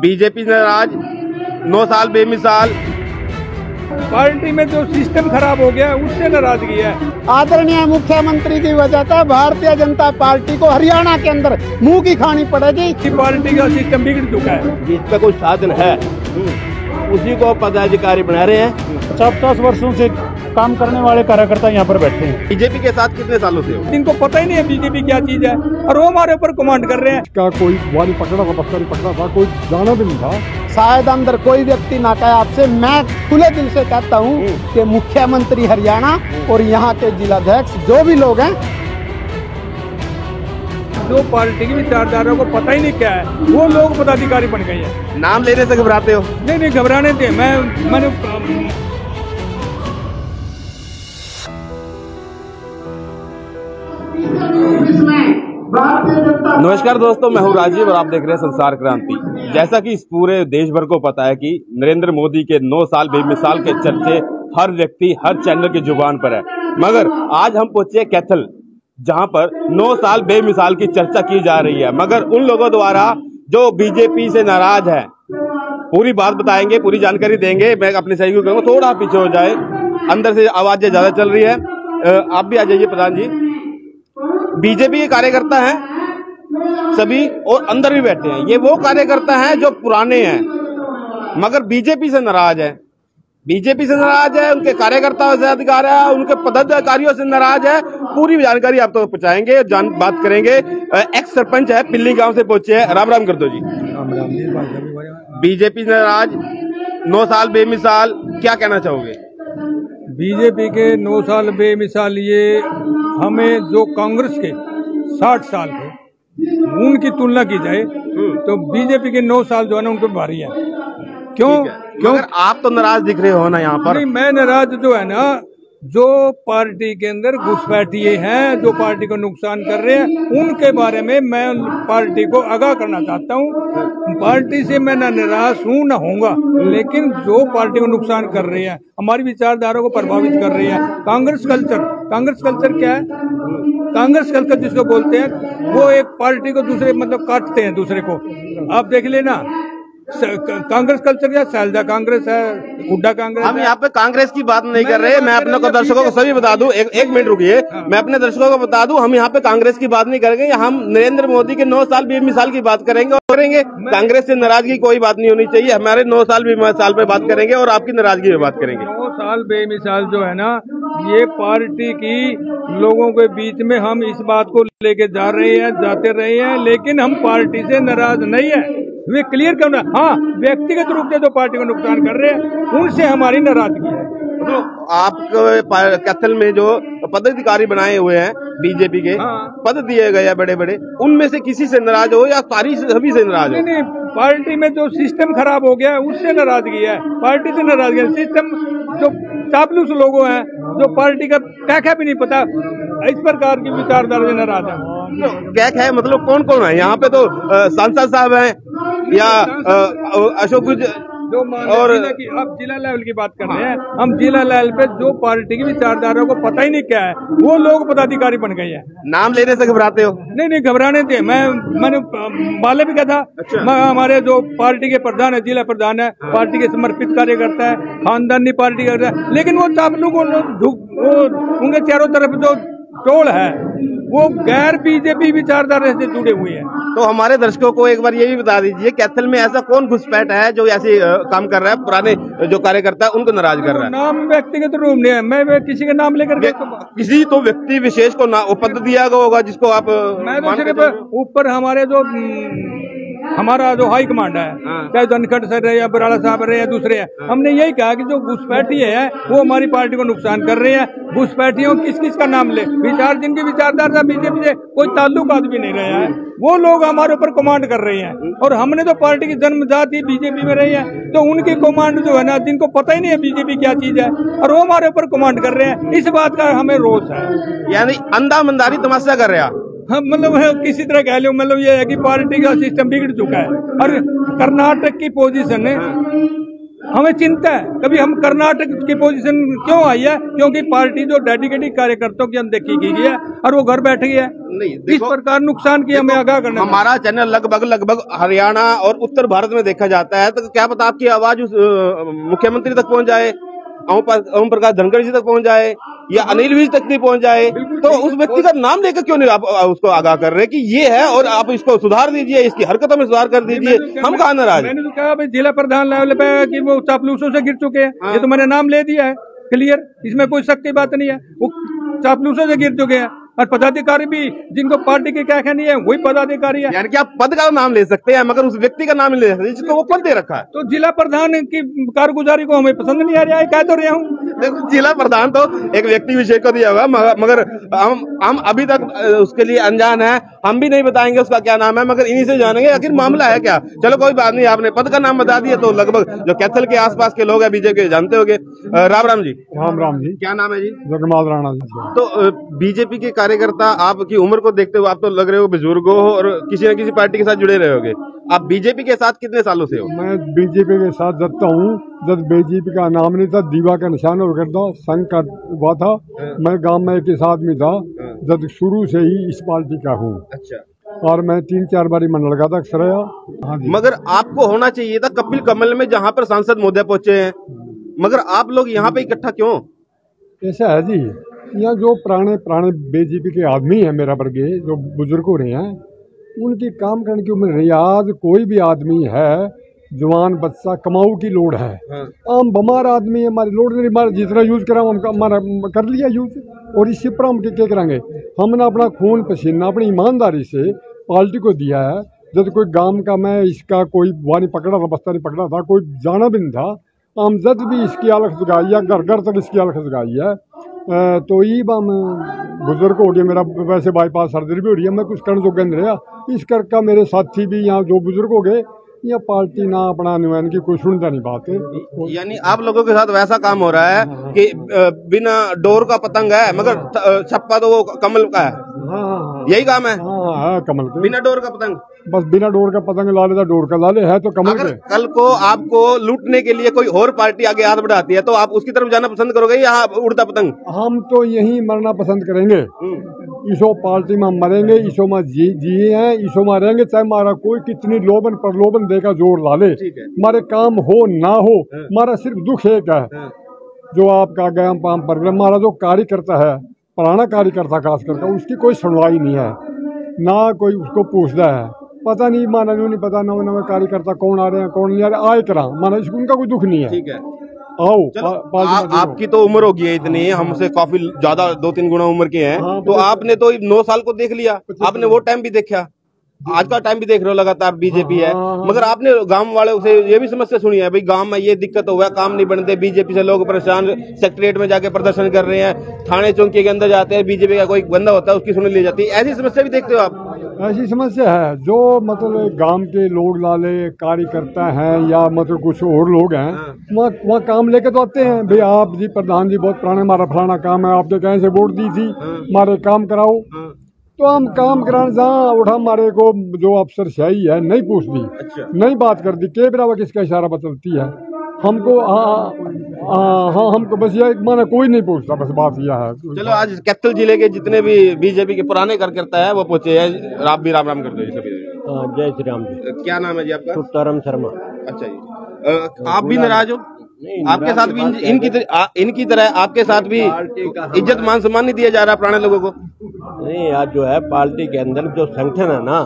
BJP ने आज 9 साल बेमिसाल पार्टी में जो सिस्टम खराब हो गया उससे नाराजगी है। आदरणीय मुख्यमंत्री की वजह से भारतीय जनता पार्टी को हरियाणा के अंदर मुंह की खानी पड़ेगी। पार्टी का सिस्टम बिगड़ चुका है। जिसका कोई साधन है उसी को पदाधिकारी बना रहे हैं। 50 वर्षों से काम करने वाले कार्यकर्ता यहाँ पर बैठे हैं। बीजेपी के साथ कितने सालों से हो? इनको पता ही नहीं है बीजेपी क्या चीज है और वो हमारे ऊपर कमांड कर रहे हैं। क्या कोई वाली पकड़ा था, कोई जाना भी नहीं था। शायद अंदर कोई व्यक्ति ना कहे आपसे, मैं खुले दिल से कहता हूँ कि मुख्यमंत्री हरियाणा और यहाँ के जिलाध्यक्ष जो भी लोग हैं, जो पार्टी की विचारधारा को पता ही नहीं क्या है, वो लोग पदाधिकारी बन गए हैं। नाम लेने से घबराते हो? नहीं घबराने थे। मैंने नमस्कार दोस्तों, मैं हूं राजीव और आप देख रहे हैं संसार क्रांति। जैसा कि इस पूरे देश भर को पता है कि नरेंद्र मोदी के 9 साल बेमिसाल के चर्चे हर व्यक्ति हर चैनल की जुबान पर है, मगर आज हम पहुंचे कैथल जहां पर 9 साल बेमिसाल की चर्चा की जा रही है, मगर उन लोगों द्वारा जो बीजेपी से नाराज है। पूरी बात बताएंगे, पूरी जानकारी देंगे। मैं अपने सहयोगी कहूँगा थोड़ा पीछे हो जाए, अंदर से आवाजें ज्यादा चल रही है। आप भी आ जाइए प्रधान जी। बीजेपी के कार्यकर्ता है सभी और अंदर भी बैठे हैं। ये वो कार्यकर्ता हैं जो पुराने हैं मगर बीजेपी से नाराज है। बीजेपी से नाराज है, उनके कार्यकर्ताओं से अधिकार है, उनके पदाधिकारियों से नाराज है। पूरी जानकारी आप तक पहुंचाएंगे, बात करेंगे। एक्स सरपंच है, पिल्ली गांव से पहुंचे हैं। राम राम कर दो जी। बीजेपी से नाराज, 9 साल बेमिसाल, क्या कहना चाहोगे? बीजेपी के 9 साल बेमिसाल ये हमें जो कांग्रेस के 60 साल थे उनकी तुलना की जाए तो बीजेपी के 9 साल जो है ना उनको भारी है। क्यों? आप तो नाराज दिख रहे हो ना यहाँ पर? नहीं, मैं नाराज जो है ना, जो पार्टी के अंदर घुसपैठिए हैं, जो पार्टी को नुकसान कर रहे हैं, उनके बारे में मैं पार्टी को आगाह करना चाहता हूँ। पार्टी से मैं ना निराश हूँ ना होऊंगा, लेकिन जो पार्टी को नुकसान कर रही है, हमारी विचारधारा को प्रभावित कर रही है। कांग्रेस कल्चर क्या है? कांग्रेस कल्चर जिसको बोलते हैं, वो एक पार्टी को दूसरे मतलब काटते हैं दूसरे को। आप देख लेना कांग्रेस कल्चर क्या, सैलजा कांग्रेस है, गुड्डा कांग्रेस। हम यहाँ पे कांग्रेस की बात नहीं कर रहे हैं। मैं अपने दर्शकों को सभी बता दूं, एक मिनट रुकिए, मैं अपने दर्शकों को बता दूं, हम यहाँ पे कांग्रेस की बात नहीं करेंगे। हम नरेंद्र मोदी के 9 साल बेमिसाल की बात करेंगे और करेंगे। कांग्रेस से नाराजगी कोई बात नहीं होनी चाहिए, हमारे 9 साल बेमिसाल पे बात करेंगे और आपकी नाराजगी पे बात करेंगे। 9 साल बेमिसाल जो है ना, ये पार्टी की लोगों के बीच में हम इस बात को लेके जा रहे हैं, जाते रहे हैं, लेकिन हम पार्टी से नाराज नहीं है। वे क्लियर करना, हाँ, व्यक्तिगत रूप से जो पार्टी को नुकसान कर रहे हैं उनसे हमारी नाराजगी है। तो आप कैथल में जो पदाधिकारी बनाए हुए हैं बीजेपी के, हाँ। पद दिए गए हैं बड़े बड़े, उनमें से किसी से नाराज हो या सारी सभी से नाराज हो? नहीं, पार्टी में जो सिस्टम खराब हो गया है उससे नाराजगी है, पार्टी से नाराजगी है। सिस्टम जो चापलूस लोगों हैं, जो पार्टी का टैक्स भी नहीं पता, इस प्रकार की विचारधारा से नाराज है। टैक्स है मतलब कौन कौन है यहाँ पे? तो सांसद साहब हैं या अशोक जो और कि आप जिला लेवल की बात कर रहे हैं। हम जिला लेवल पे जो पार्टी की विचारधारा को पता ही नहीं क्या है, वो लोग पदाधिकारी बन गए हैं। नाम लेने से घबराते हो? नहीं घबराने थे। मैंने बाले भी कहा था, हमारे जो पार्टी के प्रधान है, जिला प्रधान है, पार्टी के समर्पित कार्यकर्ता है, खानदानी पार्टी करता है, लेकिन वो चापलू को उनके चारों तरफ जो टोल है वो गैर बीजेपी विचारधारा से जुड़े हुए हैं। तो हमारे दर्शकों को एक बार ये भी बता दीजिए, कैथल में ऐसा कौन घुसपैठ है जो ऐसे काम कर रहा है, पुराने जो कार्यकर्ता है उनको नाराज कर रहा है? नाम व्यक्तिगत रूप नहीं है, मैं किसी का नाम लेकर किसी तो व्यक्ति विशेष को ना पद दिया होगा जिसको आप ऊपर हमारे जो हमारा जो हाई कमांड है, चाहे धनखड़ सर है या बराड़ा साहब रहे या दूसरे है, हमने यही कहा कि जो घुसपैठिए है वो हमारी पार्टी को नुकसान कर रहे हैं। घुसपैठियों किस का नाम ले, जिनकी विचारधारा बीजेपी से कोई ताल्लुक आदमी नहीं रहा है, वो लोग हमारे ऊपर कमांड कर रहे हैं। और हमने तो पार्टी की जन्मजात ही बीजेपी में रही है, तो उनकी कमांड जो है ना, जिनको पता ही नहीं है बीजेपी क्या चीज है और वो हमारे ऊपर कमांड कर रहे हैं, इस बात का हमें रोष है। यानी अंधामंदारी तमाशा कर रहे हैं, हम मतलब किसी तरह कह लो, मतलब ये है कि पार्टी का सिस्टम बिगड़ चुका है। और कर्नाटक की पोजीशन है, हमें चिंता है। कभी हम कर्नाटक की पोजीशन क्यों आई है, क्योंकि पार्टी जो डेडिकेटेड कार्यकर्ताओं की अनदेखी की गई है और वो घर बैठ गया है। इस प्रकार नुकसान की हमें आगाह करना। हमारा चैनल लगभग हरियाणा और उत्तर भारत में देखा जाता है, तो क्या पता आपकी आवाज उस मुख्यमंत्री तक पहुँच जाए, ओम प्रकाश धनखड़ जी तक पहुँच जाए या अनिल विज तक नहीं पहुँच जाए। तो उस व्यक्ति का नाम लेकर क्यों नहीं आप उसको आगाह कर रहे कि ये है और आप इसको सुधार दीजिए, इसकी हरकतों में सुधार कर दीजिए, हम कहाँ नाराज। मैंने तो कहा भाई जिला प्रधान लेवल पे कि वो चापलूसों से गिर चुके हैं, ये तो मैंने नाम ले दिया है क्लियर, इसमें कोई शक की बात नहीं है। वो चापलूसों से गिर चुके हैं और पदाधिकारी भी जिनको पार्टी की क्या कहनी है वही पदाधिकारी है। यानी कि आप पद का नाम ले सकते हैं मगर उस व्यक्ति का नाम नहीं ले सकते जिसको वो पद दे रखा है। तो जिला प्रधान की कारगुजारी को हमें पसंद नहीं आ रहा है, कह तो रहा हूँ। देखो जिला प्रधान तो एक व्यक्ति विषय को दिया होगा मगर हम अभी तक उसके लिए अनजान है, हम भी नहीं बताएंगे उसका क्या नाम है, मगर इन्हीं से जानेंगे आखिर मामला है क्या। चलो कोई बात नहीं, आपने पद का नाम बता दिया तो लगभग जो कैथल के आसपास के लोग हैं बीजेपी जानते होंगे। राम राम जी, क्या नाम है जी? जगमाल राणा जी। तो बीजेपी के कार्यकर्ता आपकी उम्र को देखते हुए आप तो लग रहे हो बुजुर्ग हो और किसी न किसी पार्टी के साथ जुड़े रहोगे। आप बीजेपी के साथ कितने सालों से हो? मैं बीजेपी के साथ जब हूँ, जब बीजेपी का नाम नहीं था, दीवा का निशान होकर था, संघ का हुआ था, मैं गांव में एक आदमी था, जब शुरू से ही इस पार्टी का हूँ। अच्छा। और मैं 3-4 बारी मंडल का अध्यक्ष रहा। मगर आपको होना चाहिए था कपिल कमल में, जहाँ पर सांसद मोदी पहुँचे हैं, मगर आप लोग यहाँ पे इकट्ठा क्यों? ऐसा है जी, यहाँ जो पुराने बीजेपी के आदमी है मेरा वर्गीय, जो बुजुर्ग हो रहे हैं, उनकी काम करने की उम्र नहीं। आज कोई भी आदमी है, जवान बच्चा, कमाऊ की लोड है, आम बीमार आदमी है, हमारी लोड नहीं। हमारा जितना यूज करा हमारा कर लिया यूज, और इससे पर हम क्या करेंगे। हमने अपना खून पसीना अपनी ईमानदारी से पार्टी को दिया है। जब कोई गांव का मैं इसका कोई बुआ नहीं पकड़ा था, बस्ता नहीं पकड़ा था, कोई जाना भी नहीं था, हम जद भी इसकी अलग जगाई है, घर घर तक इसकी अलग जगाई है। तो ये बम बुजुर्ग हो गया मेरा, वैसे बाईपास सर्जरी भी हो रही है, मैं कुछ करने जोग्गा नहीं रहा। इस कर का मेरे साथी भी यहाँ जो बुजुर्ग हो गए, यह पार्टी ना अपना नुमान की कोई सुनता नहीं बात है। यानी आप लोगों के साथ वैसा काम हो रहा है कि बिना डोर का पतंग है मगर छप्पा तो वो कमल का है। यही काम है। हाँ, कमल के बिना डोर का पतंग, बस बिना डोर का पतंग लाले था, डोर का लाले है तो कमल। अगर कल को आपको लूटने के लिए कोई और पार्टी आगे हाथ बढ़ाती है तो आप उसकी तरफ जाना पसंद करोगे या उड़ता पतंग? हम तो यही मरना पसंद करेंगे। इसो पार्टी में मरेंगे, इसो में जिए हैं, इसो में रहेंगे, चाहे हमारा कोई कितनी लोभन प्रलोभन देगा जोर लाले, हमारे काम हो ना हो। हमारा सिर्फ दुख एक है, जो आपका गया पाम पर हमारा जो कार्यकर्ता है, पुराना कार्यकर्ता खास करके, उसकी कोई सुनवाई नहीं है, ना कोई उसको पूछता है। पता नहीं माना नहीं पता ना नवे कार्यकर्ता कौन आ रहे हैं कौन नहीं आ रहे, आए करा माना इसको, उनका कोई दुख नहीं है। ठीक है, आओ। आपकी तो उम्र होगी इतनी, हमसे काफी ज्यादा 2-3 गुना उम्र के हैं। हाँ, तो आपने तो 9 साल को देख लिया, आपने वो टाइम भी देखा, आज का टाइम भी देख रहे हो, लगातार बीजेपी है। मगर आपने गांव वालों से ये भी समस्या सुनी है भाई, गांव में ये दिक्कत हो गया, काम नहीं बनते, बीजेपी से लोग परेशान, सेक्रेटेरिएट में जाके प्रदर्शन कर रहे हैं, थाने चौकी के अंदर जाते हैं, बीजेपी का कोई बंदा होता है उसकी सुनी ली जाती है। ऐसी समस्या भी देखते हो आप? ऐसी समस्या है जो मतलब गाँव के लोग लाले कार्यकर्ता है या मतलब कुछ और लोग है, वहाँ काम लेके तो आते हैं भाई, आप जी प्रधान जी बहुत पुराने, हमारा फलाना काम है, आपने कहीं से वोट दी थी, हमारे काम कराओ। तो हम काम कराने जहाँ उठा, हमारे को जो अफसर शाही है नहीं पूछती। अच्छा। नहीं बात करती के बराबर किसका इशारा बदलती है हमको। हाँ, हमको बस यह माना कोई नहीं पूछता, बस बात यह है। चलो आज कैथल जिले के जितने भी बीजेपी के पुराने कार्यकर्ता है वो पूछे हैं, आप भी राम राम कर दो। जय श्री राम जी। क्या नाम है जी आपका? सुतरम शर्मा। अच्छा जी, आप भी नाराज हो? आपके साथ भी इनकी तरह आपके साथ भी इज्जत मान सम्मान नहीं दिया जा रहा पुराने लोगों को? नहीं, आज जो है पार्टी के अंदर जो संगठन है ना,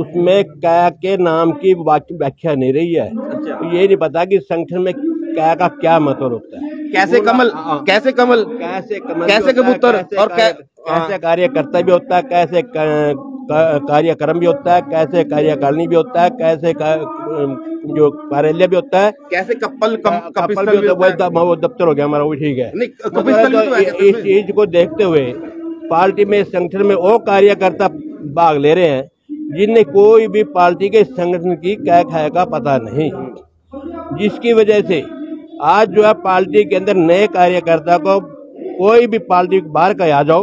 उसमें क्या के नाम की व्याख्या नहीं रही है। अच्छा। ये नहीं पता कि संगठन में क्या का क्या मतलब होता है, कैसे कमल, कैसे कमल, कैसे कमल, कैसे कबूतर, और कैसे कार्यकर्ता भी होता है, कैसे कार्यक्रम भी होता है, कैसे कार्यकारिणी भी होता है, कैसे जो कार्यालय भी होता है, कैसे कपल वो दफ्तर हो गया हमारा, वो ठीक है। इस चीज को देखते हुए पार्टी में संगठन में वो कार्यकर्ता भाग ले रहे हैं जिन्हें कोई भी पार्टी के संगठन की क्या खाए का पता नहीं, जिसकी वजह से आज जो है पार्टी के अंदर नए कार्यकर्ता को कोई भी पार्टी बाहर का आ जाओ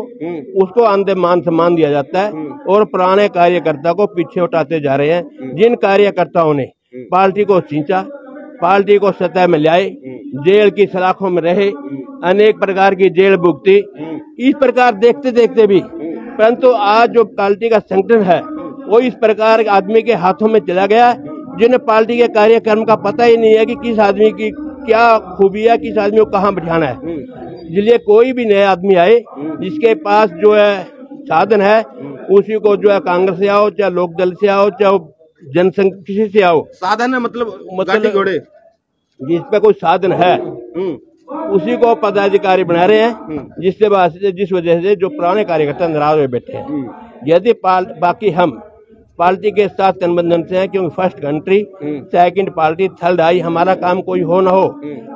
उसको अंदर मान सम्मान दिया जाता है और पुराने कार्यकर्ता को पीछे उठाते जा रहे हैं। जिन कार्यकर्ताओं ने पार्टी को सींचा, पार्टी को सत्ता में लाए, जेल की सलाखों में रहे, अनेक प्रकार की जेल भुगती, इस प्रकार देखते देखते भी, परंतु आज जो पार्टी का संगठन है वो इस प्रकार के आदमी के हाथों में चला गया जिन्हें पार्टी के कार्यक्रम का पता ही नहीं है कि किस आदमी की क्या खूबी है, किस आदमी को कहाँ बैठाना है। इसलिए कोई भी नया आदमी आए जिसके पास जो है साधन है उसी को जो है कांग्रेस से आओ, चाहे लोकदल से आओ, चाहे जनसंघ किसी से आओ, साधन है मतलब घोड़े जिस पे कोई साधन है उसी को पदाधिकारी बना रहे हैं, जिस वजह से जो पुराने कार्यकर्ता नाराज हुए बैठे हैं। यदि बाकी हम पार्टी के साथ गठबंधन से हैं क्योंकि first country, second party, third I, हमारा काम कोई हो ना हो,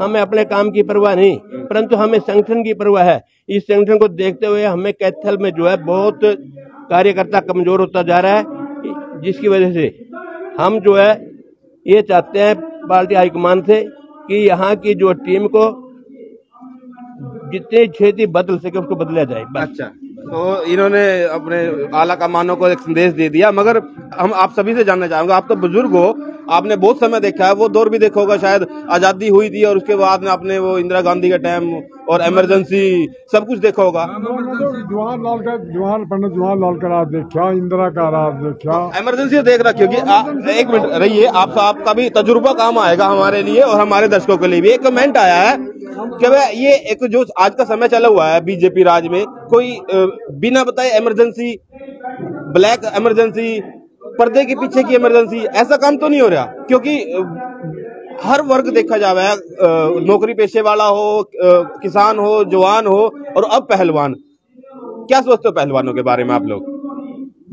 हमें अपने काम की परवाह नहीं, परंतु हमें संगठन की परवाह है। इस संगठन को देखते हुए हमें कैथल में जो है बहुत कार्यकर्ता कमजोर होता जा रहा है, जिसकी वजह से हम जो है ये चाहते हैं पार्टी हाईकमान से कि यहाँ की जो टीम को जितनी क्षति बदल सके उसको बदला जाए। अच्छा, तो इन्होंने अपने आला कमानों को एक संदेश दे दिया, मगर हम आप सभी से जानना चाहेंगे, आप तो बुजुर्ग हो, आपने बहुत समय देखा है, वो दौर भी देखा होगा, शायद आजादी हुई थी और उसके बाद में आपने वो इंदिरा गांधी का टाइम और इमरजेंसी सब कुछ देखा होगा। जवाहरलाल का राज देखा, इंदिरा का राज देखा, इमरजेंसी देख रहा, क्योंकि एक मिनट रहिए, आपका भी तजुर्बा काम आएगा हमारे लिए और हमारे दर्शकों के लिए भी। एक कमेंट आया है कि ये एक जो आज का समय चला हुआ है बीजेपी राज में, कोई बिना बताए इमरजेंसी, ब्लैक इमरजेंसी, पर्दे के पीछे की इमरजेंसी, ऐसा काम तो नहीं हो रहा, क्योंकि हर वर्ग देखा जा रहा है, नौकरी पेशे वाला हो, किसान हो, जवान हो, और अब पहलवान। क्या सोचते हो पहलवानों के बारे में आप लोग?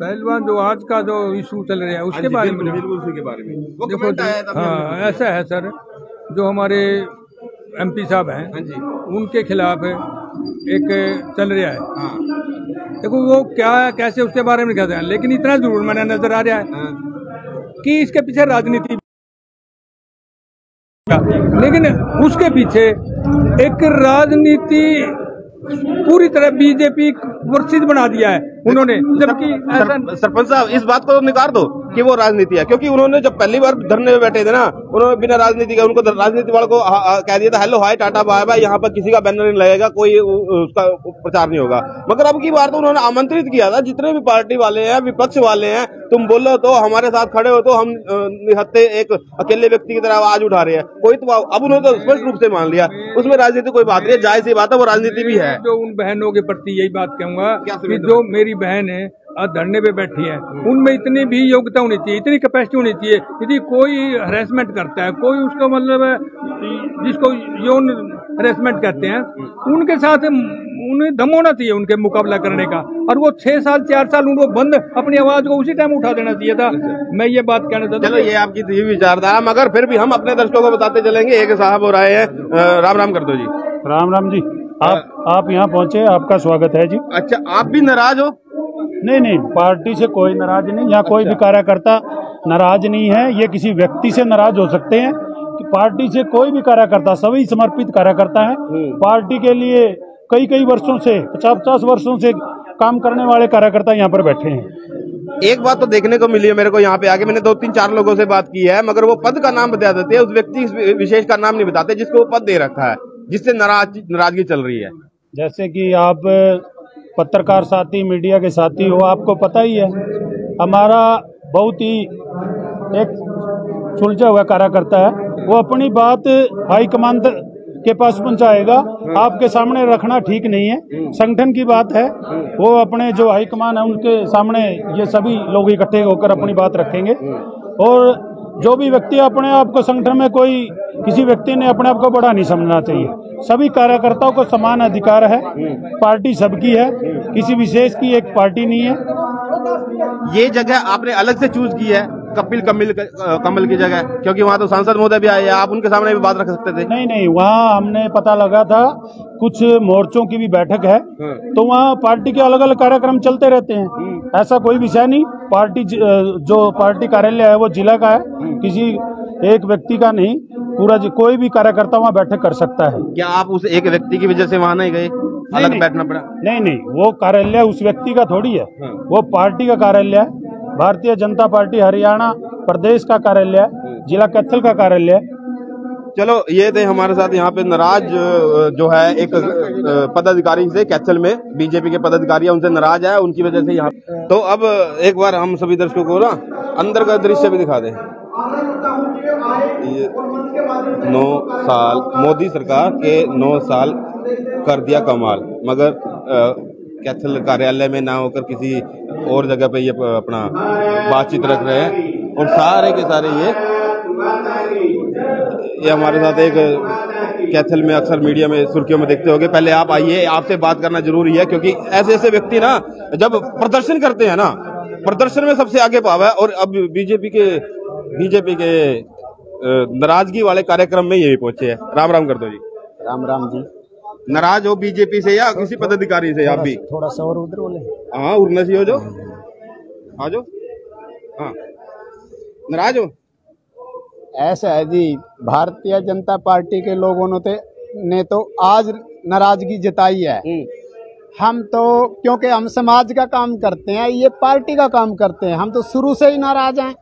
पहलवान जो आज का जो इशू चल रहा है उसके बारे में, ऐसा है सर, जो हमारे MP साहब हैं उनके खिलाफ एक चल रहा है। देखो वो क्या है, कैसे, उसके बारे में कहते हैं, लेकिन इतना जरूर मैंने नजर आ रहा है कि इसके पीछे राजनीति, लेकिन उसके पीछे एक राजनीति पूरी तरह बीजेपी वर्षित बना दिया है उन्होंने। जबकि सरपंच साहब इस बात को नकार दो कि वो राजनीति है, क्योंकि उन्होंने जब पहली बार धरने में बैठे थे ना, उन्होंने बिना राजनीति का, उनको राजनीति वालों को कह दिया था hello hi tata bye bye, यहाँ पर किसी का बैनर नहीं लगेगा, कोई उसका प्रचार नहीं होगा। मगर अब की बार तो उन्होंने आमंत्रित किया था, जितने भी पार्टी वाले हैं, विपक्ष वाले हैं, तुम बोलो तो, हमारे साथ खड़े हो तो, हम निहत्ते एक अकेले व्यक्ति की तरह आवाज उठा रहे हैं, कोई तो। अब उन्होंने तो स्पष्ट रूप से मान लिया, उसमें राजनीति कोई बात नहीं है, जायज सी बात है, वो राजनीति भी है। तो उन बहनों के प्रति यही बात कहूंगा कि जो मेरी बहन है आज धरने पे बैठी है, उनमें इतनी भी योग्यता होनी चाहिए, इतनी कैपेसिटी होनी चाहिए, यदि कोई हरेसमेंट करता है, कोई उसको मतलब जिसको यौन हरेसमेंट करते हैं, उनके साथ उन्हें दम होना चाहिए उनके मुकाबला करने का, और वो 6 साल 4 साल उनको बंद, अपनी आवाज को उसी टाइम उठा देना चाहिए था। मैं ये बात कहना चाहता हूँ। चलो, ये आपकी ये विचारधारा, मगर फिर भी हम अपने दर्शकों को बताते चलेंगे। एक साहब और आए हैं, राम राम कर दो जी। राम राम जी, आप यहाँ पहुँचे, आपका स्वागत है जी। अच्छा, आप भी नाराज हो? नहीं, पार्टी से कोई नाराज नहीं, यहाँ कोई भी कार्यकर्ता नाराज नहीं है। ये किसी व्यक्ति से नाराज हो सकते हैं, पार्टी से कोई भी कार्यकर्ता, सभी समर्पित कार्यकर्ता है पार्टी के लिए, कई वर्षों से, 50-50 वर्षों से काम करने वाले कार्यकर्ता यहाँ पर बैठे हैं। एक बात तो देखने को मिली है मेरे को यहाँ पे आके, मैंने 2-3-4 लोगों से बात की है, मगर वो पद का नाम बता देते हैं, उस व्यक्ति विशेष का नाम नहीं बताते जिसको वो पद दे रखा है, जिससे नाराजगी चल रही है। जैसे कि आप पत्रकार साथी, मीडिया के साथी हो, आपको पता ही है हमारा बहुत ही एक सुलझा हुआ कार्यकर्ता है, वो अपनी बात हाईकमान के पास पहुंचाएगा, आपके सामने रखना ठीक नहीं है। संगठन की बात है, वो अपने जो हाईकमान है उनके सामने ये सभी लोग इकट्ठे होकर अपनी बात रखेंगे, और जो भी व्यक्ति अपने आप को संगठन में, कोई किसी व्यक्ति ने अपने आप को बड़ा नहीं समझना चाहिए। सभी कार्यकर्ताओं को समान अधिकार है, पार्टी सबकी है, किसी विशेष की एक पार्टी नहीं है। ये जगह आपने अलग से चूज की है कमल की जगह, क्योंकि वहाँ तो सांसद महोदय भी आए, आप उनके सामने भी बात रख सकते थे। नहीं, वहाँ हमने पता लगा था कुछ मोर्चों की भी बैठक है, तो वहाँ पार्टी के अलग अलग कार्यक्रम चलते रहते हैं, ऐसा कोई विषय नहीं। पार्टी जो पार्टी कार्यालय है वो जिला का है, किसी एक व्यक्ति का नहीं, पूरा कोई भी कार्यकर्ता वहाँ बैठक कर सकता है। क्या आप उस एक व्यक्ति की वजह से वहाँ नहीं गए, अलग बैठना पड़ा? नहीं, वो कार्यालय उस व्यक्ति का थोड़ी है, वो पार्टी का कार्यालय है, भारतीय जनता पार्टी हरियाणा प्रदेश का कार्यालय, जिला कैथल का कार्यालय, चलो ये थे हमारे साथ यहाँ पे नाराज जो है एक पदाधिकारी से कैथल में बीजेपी के पदाधिकारी उनसे नाराज है, उनकी वजह से यहाँ। तो अब एक बार हम सभी दर्शकों को ना अंदर का दृश्य भी दिखा दें। 9 साल मोदी सरकार के 9 साल कर दिया कमाल, मगर कैथल कार्यालय में ना होकर किसी और जगह पे ये अपना बातचीत रख रहे हैं और सारे के सारे ये हमारे साथ एक कैथल में अक्सर मीडिया में सुर्खियों में देखते होंगे। पहले आप आइए, आपसे बात करना जरूरी है क्योंकि ऐसे ऐसे व्यक्ति ना जब प्रदर्शन करते हैं ना, प्रदर्शन में सबसे आगे पाव है। और अब बीजेपी के नाराजगी वाले कार्यक्रम में ये भी पहुंचे हैं। राम राम कर दो जी। राम राम जी। नाराज हो बीजेपी से या किसी पदाधिकारी से? आप भी थोड़ा सा और उधर बोले। हाँ उड़ने से हो जो आ जाओ। हाँ नाराज हो? ऐसा है जी, भारतीय जनता पार्टी के लोगों ने तो आज नाराजगी जताई है। हम तो क्योंकि हम समाज का काम करते हैं, ये पार्टी का काम करते हैं, हम तो शुरू से ही नाराज हैं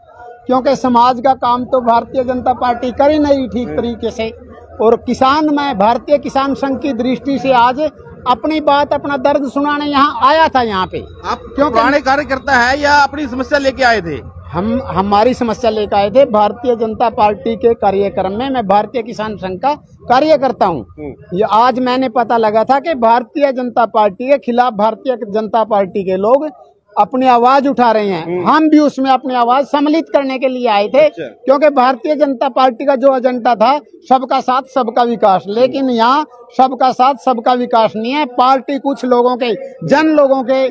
क्योंकि समाज का काम तो भारतीय जनता पार्टी कर ही नहीं ठीक तरीके से। और किसान, मैं भारतीय किसान संघ की दृष्टि से आज अपनी बात, अपना दर्द सुनाने यहाँ आया था। यहाँ पे आप क्योंकि कार्यकर्ता है या अपनी समस्या लेके आए थे? हम हमारी समस्या लेकर आए थे। भारतीय जनता पार्टी के कार्यक्रम में मैं भारतीय किसान संघ का कार्यकर्ता हूँ। ये आज मैंने पता लगा था कि भारतीय जनता पार्टी के खिलाफ भारतीय जनता पार्टी के लोग अपनी आवाज उठा रहे हैं। हम भी उसमें अपनी आवाज सम्मिलित करने के लिए आए थे क्योंकि भारतीय जनता पार्टी का जो एजेंडा था सबका साथ सबका विकास, लेकिन यहाँ सबका साथ सबका विकास नहीं है। पार्टी कुछ लोगों के, जन लोगों के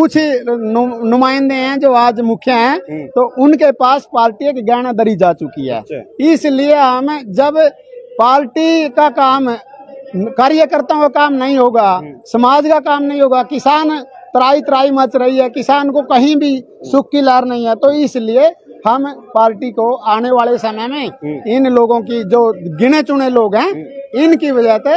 कुछ नुमाइंदे हैं जो आज मुख्य हैं, तो उनके पास पार्टी एक गहनादरी जा चुकी है। इसलिए हम जब पार्टी का काम कार्यकर्ताओं का काम नहीं होगा, समाज का काम नहीं होगा, किसान त्राई त्राई मच रही है, किसान को कहीं भी सुख की लहर नहीं है, तो इसलिए हम पार्टी को आने वाले समय में इन लोगों की जो गिने चुने लोग हैं इनकी वजह से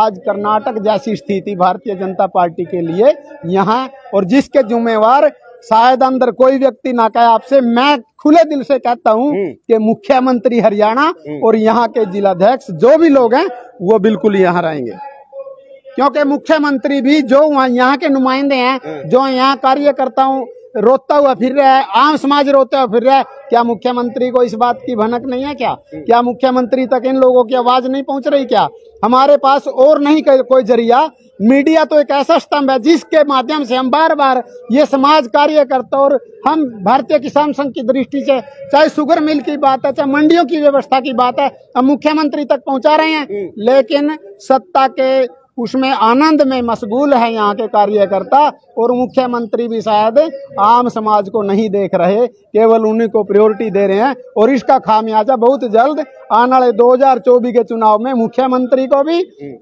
आज कर्नाटक जैसी स्थिति भारतीय जनता पार्टी के लिए यहाँ, और जिसके जिम्मेवार शायद अंदर कोई व्यक्ति ना कहे। आपसे मैं खुले दिल से कहता हूँ कि मुख्यमंत्री हरियाणा और यहाँ के जिलाध्यक्ष जो भी लोग हैं वो बिल्कुल यहाँ रहेंगे क्योंकि मुख्यमंत्री भी जो यहाँ के नुमाइंदे हैं, जो यहाँ कार्यकर्ताओं रोता हुआ फिर रहा है, आम समाज रोता हुआ फिर रहा है, क्या मुख्यमंत्री को इस बात की भनक नहीं है? क्या मुख्यमंत्री तक इन लोगों की आवाज नहीं पहुंच रही? क्या हमारे पास और नहीं कोई जरिया? मीडिया तो एक ऐसा स्तंभ है जिसके माध्यम से हम बार बार ये समाज कार्यकर्ता और हम भारतीय किसान संघ की दृष्टि से, चाहे शुगर मिल की बात है, चाहे मंडियों की व्यवस्था की बात है, हम मुख्यमंत्री तक पहुँचा रहे हैं, लेकिन सत्ता के उसमें आनंद में मशगूल है यहाँ के कार्यकर्ता और मुख्यमंत्री भी शायद आम समाज को नहीं देख रहे, केवल उन्हीं को प्रायोरिटी दे रहे हैं। और इसका खामियाजा बहुत जल्द आने वाले 2024 के चुनाव में मुख्यमंत्री को भी,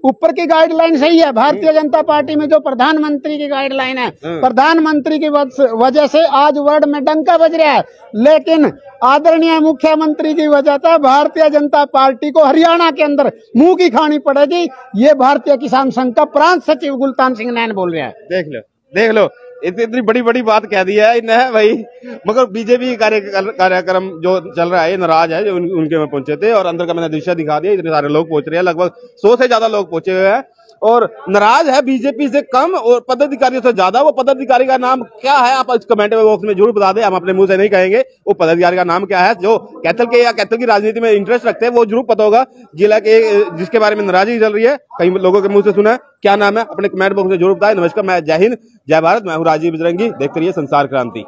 ऊपर की गाइडलाइन सही है भारतीय जनता पार्टी में जो प्रधानमंत्री की गाइडलाइन है, प्रधानमंत्री की वजह से आज वर्ल्ड में डंका बज रहा है, लेकिन आदरणीय मुख्यमंत्री की वजह से भारतीय जनता पार्टी को हरियाणा के अंदर मुंह की खानी पड़ेगी। ये भारतीय किसान संघ का प्रांत सचिव गुल्तान सिंह नैन बोल रहे हैं। देख लो इतनी बड़ी बड़ी बात कह दी है इन्हें भाई, मगर बीजेपी कार्यक्रम जो चल रहा है नाराज है जो उनके में पहुंचे थे। और अंदर का मैंने दृश्य दिखा दिया, इतने सारे लोग पहुंच रहे हैं, लगभग 100 से ज्यादा लोग पहुंचे हुए हैं और नाराज है बीजेपी से कम और पदाधिकारियों से ज्यादा। वो पदाधिकारी का नाम क्या है आप इस कमेंट बॉक्स में जरूर बता दें, हम अपने मुंह से नहीं कहेंगे वो पदाधिकारी का नाम क्या है। जो कैथल के या कैथल की राजनीति में इंटरेस्ट रखते हैं वो जरूर पता होगा जिला के, जिसके बारे में नाराजगी चल रही है, कई लोगों के मुंह से सुना है, क्या नाम है अपने कमेंट बॉक्स में जरूर बताएं। नमस्कार, मैं जय हिंद जय भारत, मैं हूँ राजीव बिजरंगी, देखते रहिए संसार क्रांति।